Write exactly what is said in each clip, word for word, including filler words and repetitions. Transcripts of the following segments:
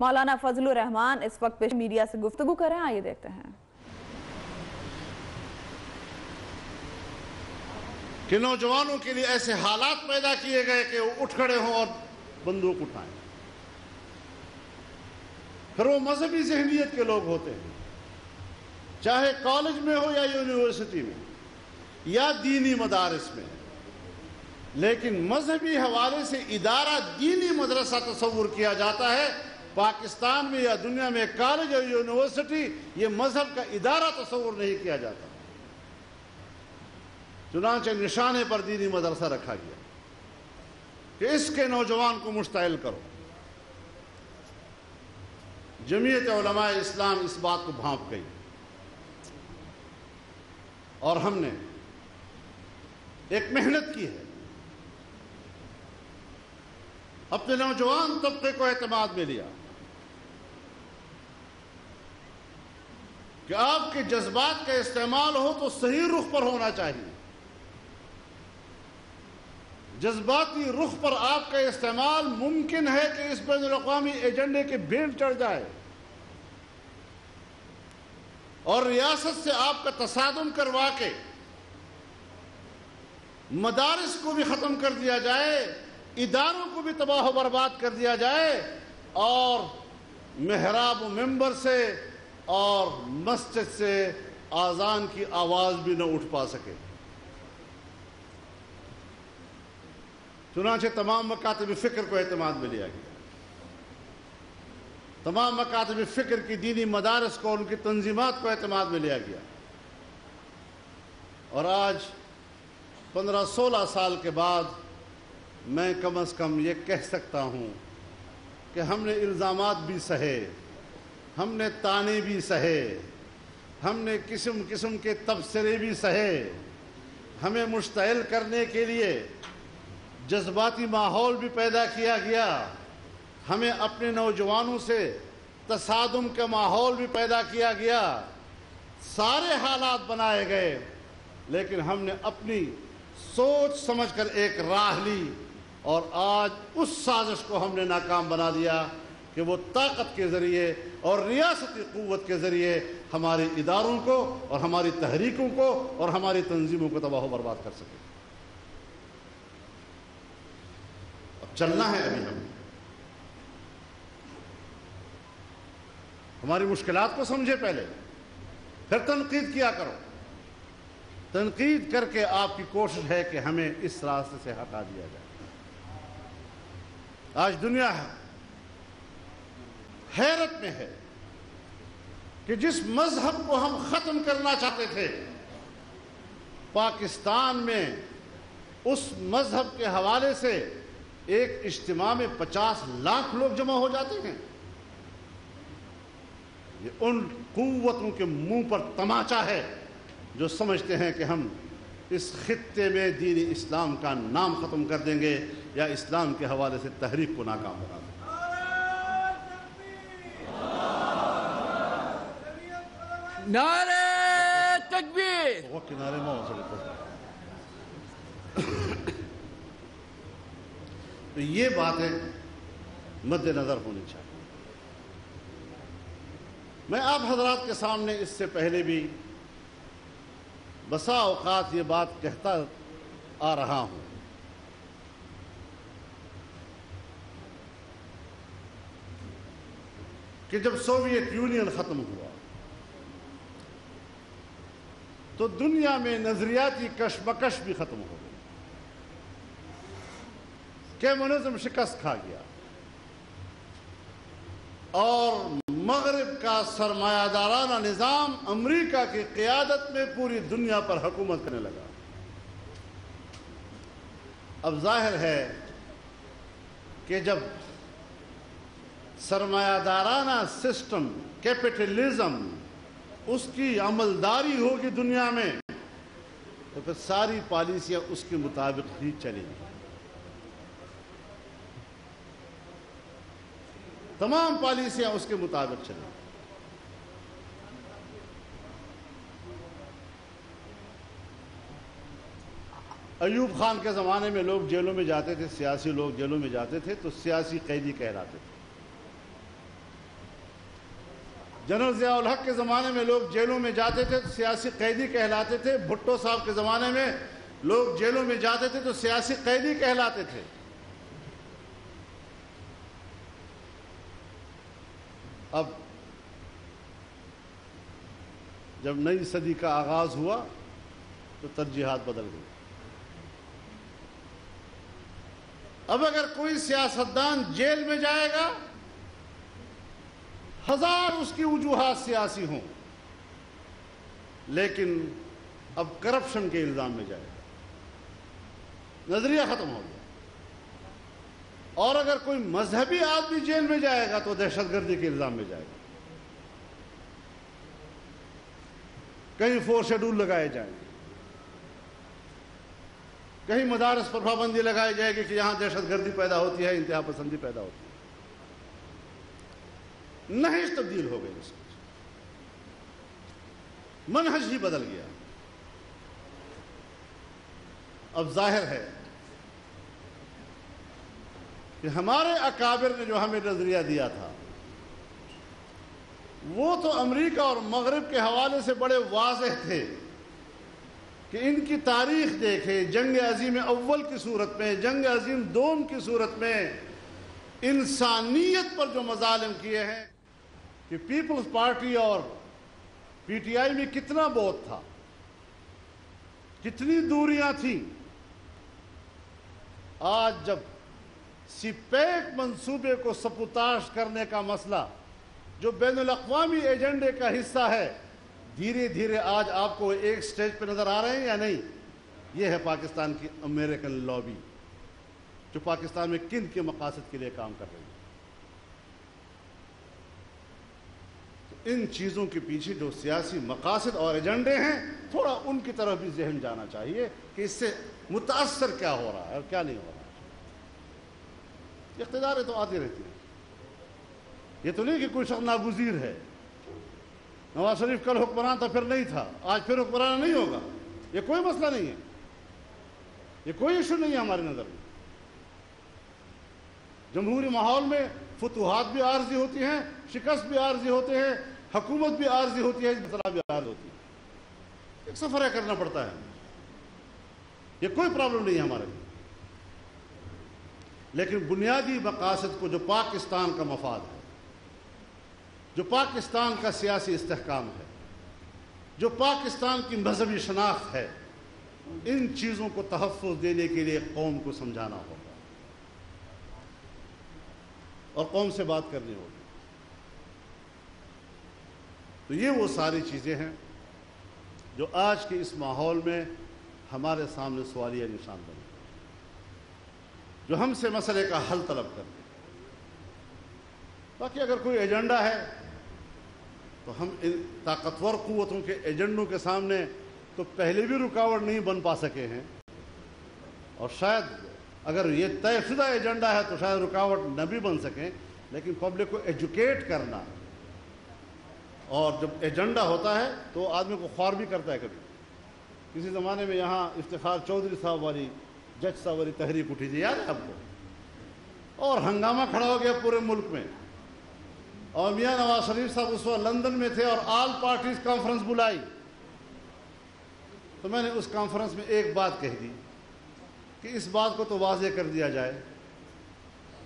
मौलाना फजलुर रहमान इस वक्त पेश मीडिया से गुफ्तगू कर रहे हैं, आइए देखते हैं। कि नौजवानों के लिए ऐसे हालात पैदा किए गए कि वो उठ खड़े हों और बंदूक उठाएं, फिर वो मजहबी जहनियत के लोग होते हैं, चाहे कॉलेज में हो या यूनिवर्सिटी में या दीनी मदारस में, लेकिन मजहबी हवाले से इदारा दीनी मदरसा तस्वुर किया जाता है। पाकिस्तान में या दुनिया में कॉलेज और यूनिवर्सिटी ये मजहब का इदारा तस्वुर नहीं किया जाता, चुनांचे निशाने पर दीनी मदरसा रखा गया कि इसके नौजवान को मुश्तइल करो। जमीयत उल उलेमा इस्लाम इस बात को भांप गई और हमने एक मेहनत की है, अपने नौजवान तबके को एतमाद में लिया कि आपके जज्बात का इस्तेमाल हो तो सही रुख पर होना चाहिए। जज्बाती रुख पर आपका इस्तेमाल मुमकिन है कि इस बैन अल-अक़वामी एजेंडे के भेंट चढ़ जाए और रियासत से आपका तसादुम करवा के मदारिस को भी ख़त्म कर दिया जाए, इदारों को भी तबाह बर्बाद कर दिया जाए और मेहराब व मेंबर से और मस्जिद से आज़ान की आवाज़ भी न उठ पा सके। चुनांचे तमाम मकातब फ़िक्र को एतमाद में लिया गया, तमाम मकातब फ़िक्र की दीनी मदारस को और उनकी तंजीमात को एतमाद में लिया गया और आज पंद्रह सोलह साल के बाद मैं कम अज़ कम ये कह सकता हूँ कि हमने इल्ज़ामात भी सहे, हमने ताने भी सहे, हमने किस्म किस्म के तबसरे भी सहे। हमें मुश्तइल करने के लिए जज्बाती माहौल भी पैदा किया गया, हमें अपने नौजवानों से तसादुम का माहौल भी पैदा किया गया, सारे हालात बनाए गए, लेकिन हमने अपनी सोच समझकर एक राह ली और आज उस साजिश को हमने नाकाम बना दिया कि वो ताकत के ज़रिए और रियासती क़ुव्वत के ज़रिए हमारे इदारों को और हमारी तहरीकों को और हमारी तंजीमों को तबाह बर्बाद कर सके। अब चलना है, अभी हम हमारी मुश्किलात को समझे पहले, फिर तनकीद किया करो। तनकीद करके आपकी कोशिश है कि हमें इस रास्ते से हटा दिया जाए। आज दुनिया हैरत में है कि जिस मजहब को हम ख़त्म करना चाहते थे, पाकिस्तान में उस मजहब के हवाले से एक इज्तिमा में पचास लाख लोग जमा हो जाते हैं। ये उन कुव्वतों के मुंह पर तमाचा है जो समझते हैं कि हम इस खित्ते में दीन इस्लाम का नाम ख़त्म कर देंगे या इस्लाम के हवाले से तहरीक को नाकाम बना देंगे। नारे तकबीर वो किनारे तो ये बातें मद्देनज़र होनी चाहिए। मैं आप हजरात के सामने इससे पहले भी बसा औकात ये बात कहता आ रहा हूं कि जब सोवियत यूनियन ख़त्म हुआ तो दुनिया में नज़रियाती कशमकश भी ख़त्म हो गई, कम्युनिज्म शिकस्त खा गया और मगरब का सरमायादाराना निज़ाम अमरीका की क़ियादत में पूरी दुनिया पर हुकूमत करने लगा। अब जाहिर है कि जब सरमायादाराना सिस्टम कैपिटलिज़म उसकी अमलदारी होगी दुनिया में तो फिर सारी पॉलिसियाँ उसके मुताबिक ही चलेंगी। तमाम पॉलिसियां उसके मुताबिक चलें। अयूब खान के ज़माने में लोग जेलों में जाते थे, सियासी लोग जेलों में जाते थे तो सियासी कैदी कहलाते थे। जनरल जिया उल्हक के ज़माने में लोग जेलों में जाते थे तो सियासी कैदी कहलाते थे, भुट्टो साहब के ज़माने में लोग जेलों में जाते थे तो सियासी कैदी कहलाते थे। अब जब नई सदी का आगाज हुआ तो तरजीहात बदल गई। अब अगर कोई सियासतदान जेल में जाएगा, हजार उसकी वजूहात सियासी हों, लेकिन अब करप्शन के इल्जाम में जाएगा, नजरिया खत्म हो गया। और अगर कोई मजहबी आदमी जेल में जाएगा तो दहशतगर्दी के इल्जाम में जाएगा, कहीं फोर शेड्यूल लगाए जाएंगे, कहीं मदारस पर पाबंदी लगाई जाएगी कि यहाँ दहशतगर्दी पैदा होती है, इंतहा पसंदी पैदा होती है। नहज तब्दील हो गई, मनहज ही बदल गया। अब जाहिर है कि हमारे अकाबिर ने जो हमें नजरिया दिया था वो तो अमेरिका और मगरब के हवाले से बड़े वाज़ेह थे कि इनकी तारीख देखें, जंग अजीम अव्वल की सूरत में, जंग अजीम दोम की सूरत में इंसानियत पर जो मजालिम किए हैं, कि पीपल्स पार्टी और पीटीआई में कितना बहुत था, कितनी दूरियां थीं। आज जब सिपैक मंसूबे को सपुताश करने का मसला जो बैनुल अक़वामी एजेंडे का हिस्सा है, धीरे धीरे आज आपको एक स्टेज पर नजर आ रहे हैं या नहीं? यह है पाकिस्तान की अमेरिकन लॉबी जो पाकिस्तान में किन के मकासद के लिए काम कर रही है। तो इन चीज़ों के पीछे जो सियासी मकासद और एजेंडे हैं, थोड़ा उनकी तरफ भी जहन जाना चाहिए कि इससे मुतासर क्या हो रहा है और क्या नहीं हो रहा है। इख्तियारें तो आती रहती हैं, ये तो नहीं कि कोई शख्स नागुज़ीर है। नवाज शरीफ कल हुक्मरान था, फिर नहीं था, आज फिर हुक्मरान नहीं होगा, ये कोई मसला नहीं है, ये कोई इशू नहीं है हमारी नज़र में। जमहूरी माहौल में फतूहात भी आर्जी होती हैं, शिकस्त भी आर्जी होते हैं, हकूमत भी आर्जी होती है, मसला भी आर्ज होती है, एक सफ़र करना पड़ता है, ये कोई प्रॉब्लम नहीं है हमारे लिए। लेकिन बुनियादी मकासद को, जो पाकिस्तान का मफाद है, जो पाकिस्तान का सियासी इस्तेहकाम है, जो पाकिस्तान की मजहबी शनाख्त है, इन चीज़ों को तहफ़्फ़ुज़ देने के लिए कौम को समझाना होगा और कौम से बात करनी होगी। तो ये वो सारी चीज़ें हैं जो आज के इस माहौल में हमारे सामने सवालिया निशान बने, जो हमसे मसले का हल तलब करते। बाकी अगर कोई एजेंडा है तो हम इन ताकतवर कुव्वतों के एजेंडों के सामने तो पहले भी रुकावट नहीं बन पा सके हैं, और शायद अगर ये तयशुदा एजेंडा है तो शायद रुकावट न भी बन सकें। लेकिन पब्लिक को एजुकेट करना, और जब एजेंडा होता है तो आदमी को ख्वार भी करता है। कभी किसी ज़माने में यहाँ इफ्तिखार चौधरी साहब वाली, जज साहब वाली तहरीक उठी थी, याद है आपको, और हंगामा खड़ा हो गया पूरे मुल्क में। और मियाँ नवाज शरीफ साहब उस वक्त लंदन में थे और आल पार्टीज कॉन्फ्रेंस बुलाई, तो मैंने उस कॉन्फ्रेंस में एक बात कह दी कि इस बात को तो वाज़े कर दिया जाए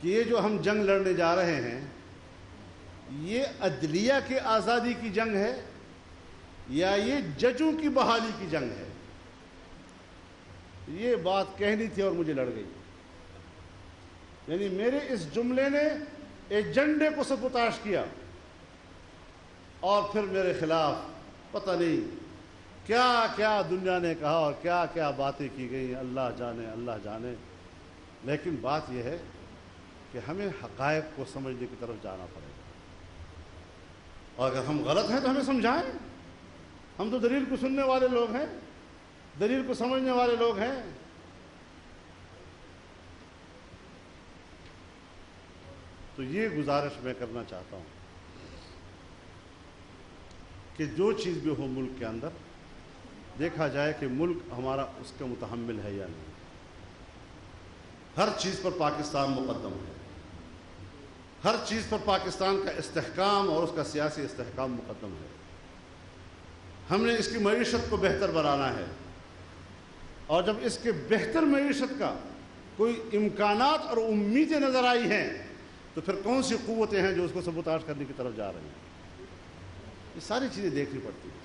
कि ये जो हम जंग लड़ने जा रहे हैं, ये अदलिया की आज़ादी की जंग है या ये जजों की बहाली की जंग है। ये बात कहनी थी और मुझे लड़ गई। यानी मेरे इस जुमले ने एजेंडे को सबुताश किया, और फिर मेरे खिलाफ पता नहीं क्या क्या दुनिया ने कहा और क्या क्या बातें की गई, अल्लाह जाने अल्लाह जाने। लेकिन बात यह है कि हमें हक़ायक़ को समझने की तरफ जाना पड़ेगा, और अगर हम गलत हैं तो हमें समझाएं। हम तो दलील को सुनने वाले लोग हैं, दलील को समझने वाले लोग हैं। तो ये गुजारिश मैं करना चाहता हूँ कि जो चीज़ भी हो मुल्क के अंदर, देखा जाए कि मुल्क हमारा उसका मुतहम्मिल है या नहीं। हर चीज़ पर पाकिस्तान मुक़द्दम है, हर चीज़ पर पाकिस्तान का इस्तेहकाम और उसका सियासी इस्तेहकाम मुकदम है। हमने इसकी मईशत को बेहतर बनाना है, और जब इसके बेहतर मईशत का कोई इम्कानात और उम्मीदें नज़र आई हैं तो फिर कौन सी क़ुव्वतें हैं जो उसको सबूताज करने की तरफ जा रही हैं। ये सारी चीज़ें देखनी पड़ती हैं।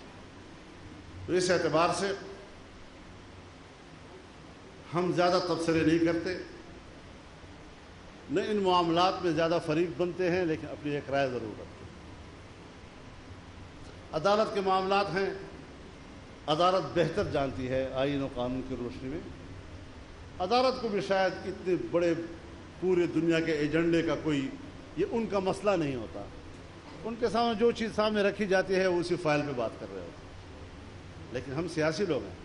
तो इस एतबार से हम ज़्यादा तबसरे नहीं करते, न इन मामलात में ज़्यादा फरीक बनते हैं, लेकिन अपनी एक राय ज़रूर रखते हैं। अदालत के मामलात हैं, अदालत बेहतर जानती है आइन और कानून की रोशनी में। अदालत को भी शायद इतने बड़े पूरे दुनिया के एजेंडे का कोई ये उनका मसला नहीं होता। उनके सामने जो चीज़ सामने रखी जाती है वो उसी फाइल पे बात कर रहे होते। लेकिन हम सियासी लोग हैं,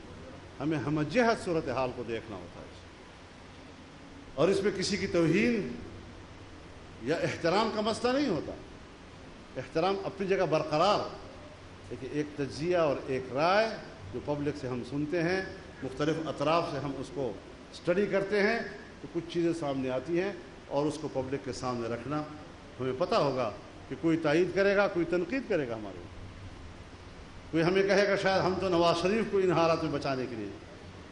हमें हमजहत सूरत हाल को देखना होता है, और इसमें किसी की तौहीन या एहतराम का मसला नहीं होता। एहतराम अपनी जगह बरकरार, लेकिन एक तजिया और एक राय जो पब्लिक से हम सुनते हैं, मुख्तलिफ अतराफ़ से हम उसको स्टडी करते हैं, तो कुछ चीज़ें सामने आती हैं और उसको पब्लिक के सामने रखना। हमें पता होगा कि कोई तायीद करेगा, कोई तनकीद करेगा हमारे, कोई हमें कहेगा शायद हम तो नवाज शरीफ को इन हालात में बचाने के लिए,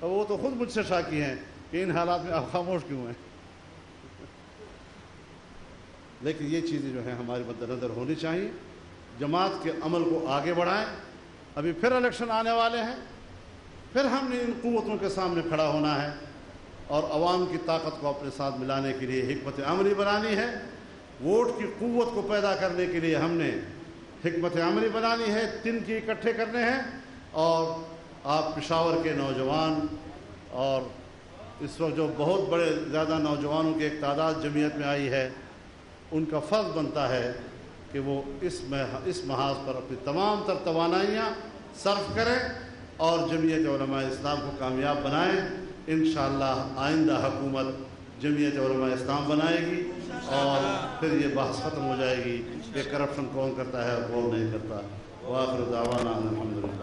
और वो तो ख़ुद मुझसे शाकी हैं कि इन हालात में आप खामोश क्यों हैं। लेकिन ये चीज़ें जो हैं हमारे मद्देनज़र होनी चाहिए। जमात के अमल को आगे बढ़ाएं। अभी फिर इलेक्शन आने वाले हैं, फिर हमने इन क़ुव्वतों के सामने खड़ा होना है और आवाम की ताकत को अपने साथ मिलाने के लिए हिकमत अमली बनानी है। वोट की क़ुव्वत को पैदा करने के लिए हमने हिकमत अमली बनानी है, तिनके इकट्ठे करने हैं। और आप पेशावर के नौजवान, और इस वक्त जो बहुत बड़े ज़्यादा नौजवानों की एक तादाद जमीयत में आई है, उनका फ़र्ज़ बनता है कि वो इस मह, इस महाज पर अपनी तमाम तर तवानाइयाँ सर्फ करें और जमीयत उल उलेमा इस्लाम को कामयाब बनाएं। इंशाअल्लाह आइंदा हुकूमत जमीयत उल उलेमा इस्लाम बनाएगी और फिर ये बहस ख़त्म हो जाएगी कि करप्शन कौन करता है और कौन नहीं करता। वाखिर दावाना अलहम्दुलिल्लाह।